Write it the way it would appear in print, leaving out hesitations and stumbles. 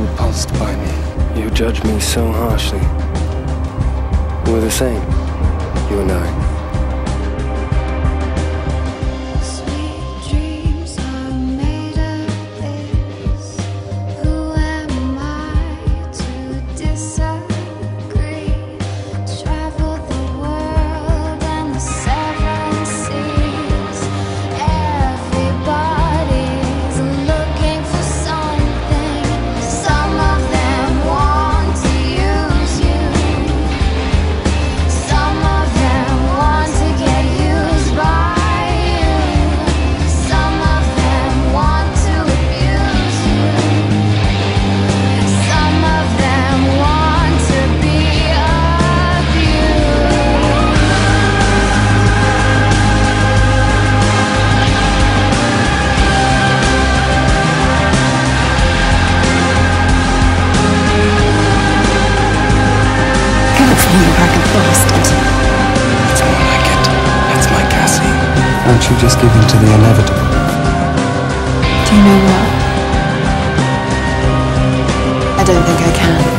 repulsed by me. You judge me so harshly. We're the same, you and I. It's more like it. It's my Cassie. Won't you just give in to the inevitable? Do you know what? I don't think I can.